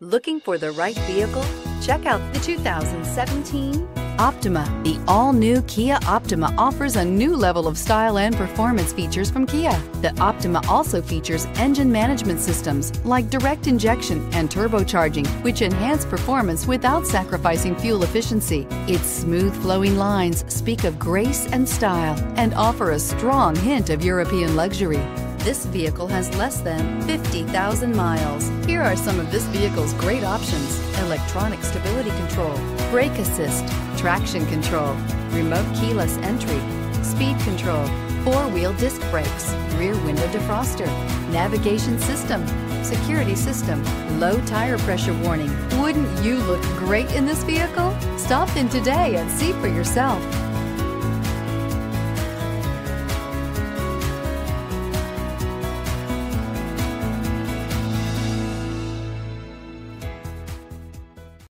Looking for the right vehicle? Check out the 2017 Optima. The all-new Kia Optima offers a new level of style and performance features from Kia. The Optima also features engine management systems like direct injection and turbocharging, which enhance performance without sacrificing fuel efficiency. Its smooth flowing lines speak of grace and style and offer a strong hint of European luxury. This vehicle has less than 50,000 miles. Here are some of this vehicle's great options: electronic stability control, brake assist, traction control, remote keyless entry, speed control, four-wheel disc brakes, rear window defroster, navigation system, security system, low tire pressure warning. Wouldn't you look great in this vehicle? Stop in today and see for yourself.